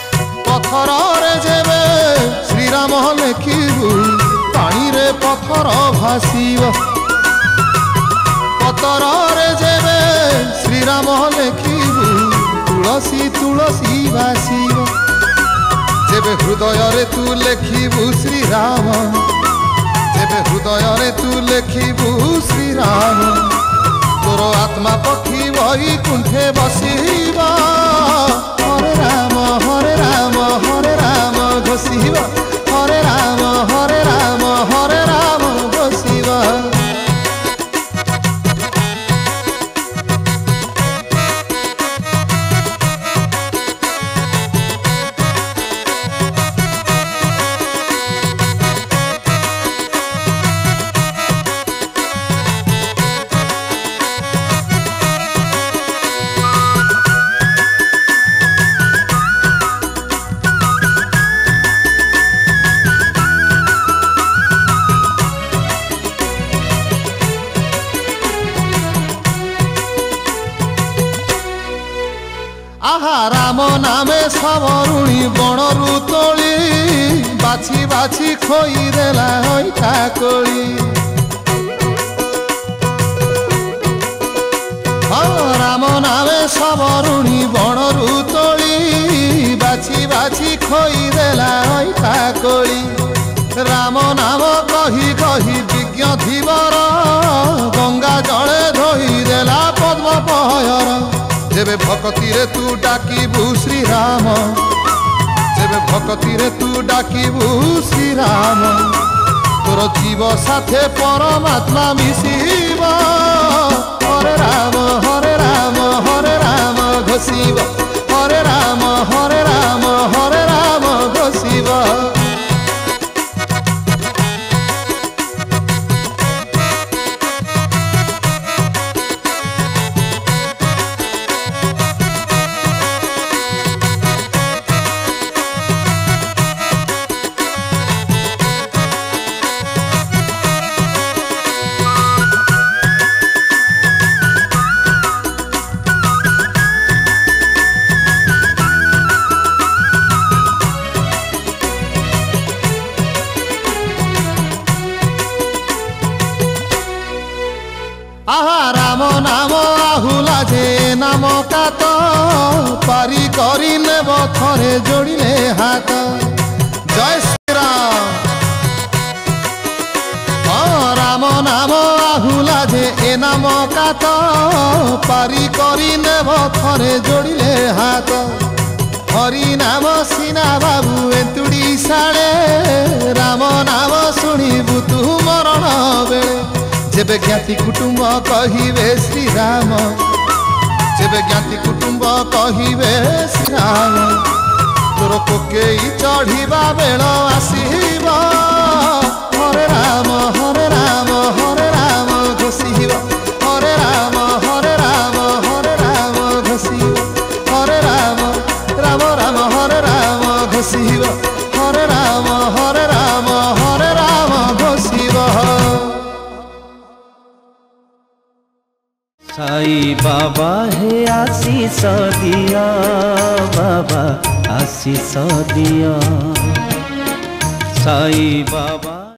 পাথরা রে জেবে শ্রীরাম লেখিবু পানিরে পথর ভাসিব পাথরা রে জেবে শ্রীরাম লেখিবু তুলসী তুলসী ভাসিব যেবে হৃদয়রে তু লেখিবু শ্রীরাম যেবে হৃদয়রে তু লেখিবু শ্রীরাম তোর আত্মা পক্ষী বই কুণ্ঠে বসিবা আহা রাম নামে সাবরুণী বনরু তোলি বাছি বাছি খই দেলা হইতা কলি রাম নামে সাবরুণী বনরু তোলি বাছি বাছি খই দেলা হইতা কলি রাম নাম কহি কহি বিজ্ঞ ধীবর গঙ্গা জলে ধই দেলা পদ্ম পহয়র যেবে ভকতিরে তু ডাকিবু শ্রীরাম যেবে ভকতিরে তু ডাকিবু শ্রীরাম তোর জীব সাথে পরমাত্মা মিশিব হরে রাম হরে রাম ঘোষিব হরে রাম হরে রাম হরে রাম ঘোষিব আহা রাম নাম আহুলা যে নাম কাত পারি করি নেব থরে জড়িলে হাত জয় শ্রীরাম রাম নাম আহুলা যে এ নাম কাত পারি করি নেব থরে জড়িলে হাত হরি নাম সিনা বাবু এতুড়ি সাড়ে রাম নাম শুনিবু তু মরণ বেড়ে যেবে জ্ঞাতি কুটুম্ব কহিবে শ্রীরাম যেবে জ্ঞাতি কুটুম্ব কহিবে শ্রীরাম তোর কোকেই চড়িবা বেল আসিব হরে রাম হরে রাম হরে রাম ঘোষিব হরে রাম হরে রাম হরে রাম ঘোষিব হরে রাম রাম রাম হরে রাম ঘোষিব হরে রাম হরে রাম হরে রাম ঘোষিব साई बाबा है आशीष दिया बाबा आशीष दिया साई बाबा।